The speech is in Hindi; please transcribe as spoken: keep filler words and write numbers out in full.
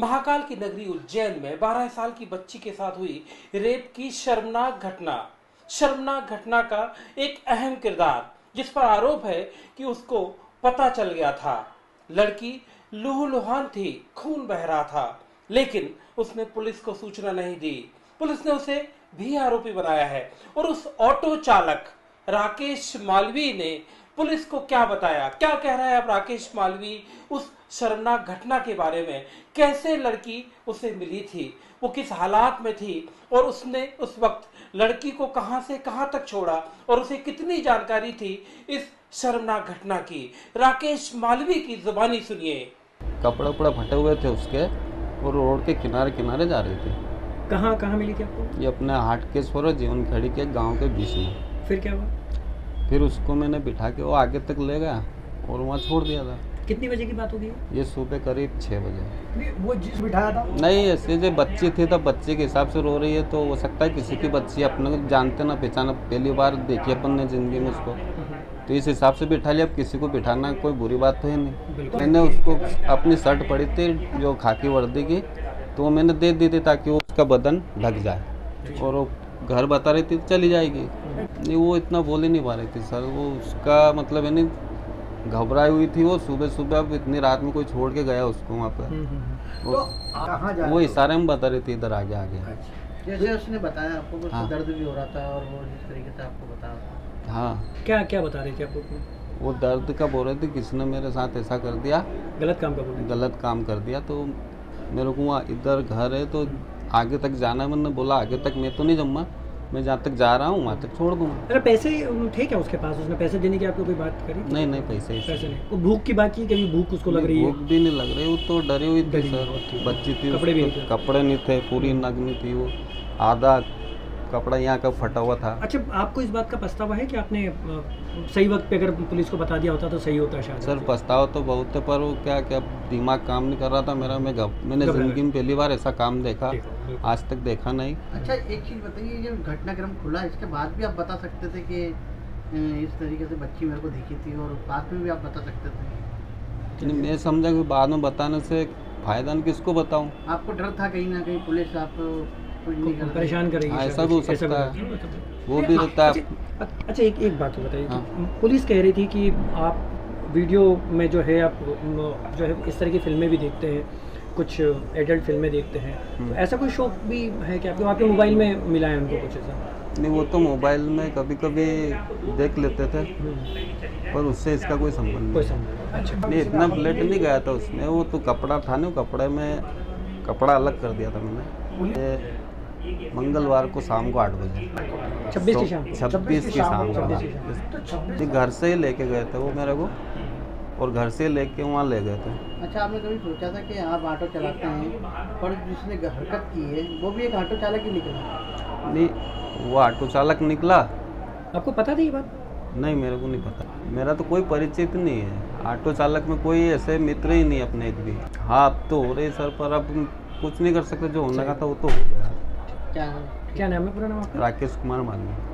महाकाल की नगरी उज्जैन में बारह साल की बच्ची के साथ हुई रेप की शर्मनाक घटना शर्मनाक घटना का एक अहम किरदार, जिस पर आरोप है कि उसको पता चल गया था। लड़की लहूलुहान थी, खून बह रहा था, लेकिन उसने पुलिस को सूचना नहीं दी। पुलिस ने उसे भी आरोपी बनाया है। और उस ऑटो चालक राकेश मालवीय ने पुलिस को क्या बताया, क्या कह रहा है अब राकेश मालवीय उस शर्मनाक घटना के बारे में? कैसे लड़की उसे मिली थी, वो किस हालात में थी, और उसने उस वक्त लड़की को कहां से कहां तक छोड़ा, और उसे कितनी जानकारी थी इस शर्मनाक घटना की? राकेश मालवीय की जुबानी सुनिए। कपड़े उपड़ा फटे हुए थे उसके और रोड के किनारे किनारे जा रही थी। कहाँ कहाँ मिली थी आपको? ये अपने हाट के छोर जीवन खेड़ी के गाँव के बीच में। फिर क्या हुआ? फिर उसको मैंने बिठा के वो आगे तक ले गया और वहाँ छोड़ दिया था। कितनी बजे की बात होगी? ये सुबह करीब छः बजे। वो जिस बिठाया था नहीं, ऐसे जो बच्ची थी तब बच्चे के हिसाब से रो रही है, तो हो सकता है किसी की बच्ची अपने को जानते ना पहचाना, पहली बार देखी अपन ने जिंदगी में उसको, तो इस हिसाब से बिठा लिया। अब किसी को बिठाना कोई बुरी बात तो है नहीं। मैंने उसको अपनी शर्ट पड़ी थी जो खाकी वर्दी की, तो वो मैंने दे दी थी ताकि वो उसका बदन ढक जाए, और वो घर बता रही थी चली जाएगी। नहीं, वो इतना बोल ही नहीं पा रही थी सर। वो उसका मतलब यानी घबराई हुई थी वो सुबह सुबह। अब इतनी रात में कोई छोड़ के गया उसको वहाँ पर। तो वो इशारे में बता रही थी इधर आगे आगे। अच्छा। जैसे उसने बताया आपको तो हाँ। दर्द भी हो रहा था और वो जिस तरीके से आपको बता रहा था। हाँ। क्या क्या बता रही थी आपको? वो दर्द का बोल रहे थे, किसने मेरे साथ ऐसा कर दिया, गलत काम का गलत काम कर दिया। तो मेरे को वहाँ इधर घर है तो आगे तक जाना है। मैंने बोला आगे तक मैं तो नहीं जमा, मैं जहाँ तक जा रहा हूँ वहाँ तक छोड़ दूँगा। अरे पैसे थे क्या उसके पास? उसने पैसे देने की आपको कोई बात करी? नहीं नहीं, पैसे पैसे नहीं। वो भूख की बात की, कभी भूख उसको लग रही है? भूख भी नहीं लग रही, वो तो डरी हुई थी सर। बच्ची थी, कपड़े भी कपड़े नहीं थे, पूरी नग्न थी वो, आधा कपड़ा यहाँ का फटा हुआ था। अच्छा, आपको इस बात का पछतावा है कि आपने सही वक्त पे अगर पुलिस को बता दिया होता तो सही होता शायद? सर पछतावा तो बहुत है, पर वो क्या क्या दिमाग काम नहीं कर रहा था मेरा। मैं मैंने जिंदगी में पहली बार ऐसा काम देखा, आज तक देखा नहीं। अच्छा एक चीज़ बताइए, ये घटनाक्रम खुला इसके बाद भी आप बता सकते थे कि इस तरीके से बच्ची मेरे को दिखी थी, और बाद में भी आप बता सकते थे? मैं समझा कि बाद में बताने से फ़ायदा नहीं, किसको बताऊँ? आपको डर था कहीं ना कहीं पुलिस आपको परेशान करेगी, ऐसा भी हो सकता है, वो भी रहता है। अच्छा एक एक बात बताइए, हाँ। पुलिस कह रही थी कि आप वीडियो में जो है आप जो है इस तरह की फिल्में भी देखते हैं, कुछ एडल्ट फिल्में देखते हैं, तो ऐसा कोई शौक भी है कि आपको आपके मोबाइल में मिला है उनको कुछ ऐसा? नहीं, वो तो मोबाइल में कभी कभी देख लेते थे, पर उससे इसका कोई संबंध नहीं। अच्छा नहीं, इतना ब्लड नहीं गया था उसमें। वो तो कपड़ा था ना, कपड़े में कपड़ा अलग कर दिया था मैंने। मंगलवार को शाम को आठ बजे छब्बीस की शाम छब्बीस की शाम को घर से ही लेके गए थे वो मेरे को, और घर से लेके वहाँ ले गए थे। अच्छा, आपने कभी सोचा था कि आप ऑटो चलाते हैं, पर जिसने हरकत की है वो भी एक ऑटो चालक ही निकला? नहीं, वो ऑटो चालक निकला। आपको पता थी ये बात? नहीं, मेरे को नहीं पता। मेरा तो कोई परिचित नहीं है ऑटो चालक में, कोई ऐसे मित्र ही नहीं अपने एक भी। हाँ अब तो हो रही सर, पर अब कुछ नहीं कर सकते, जो होने का था वो तो हो गया। क्या नाम है? पूरा नाम आपका? राकेश कुमार मालवीय।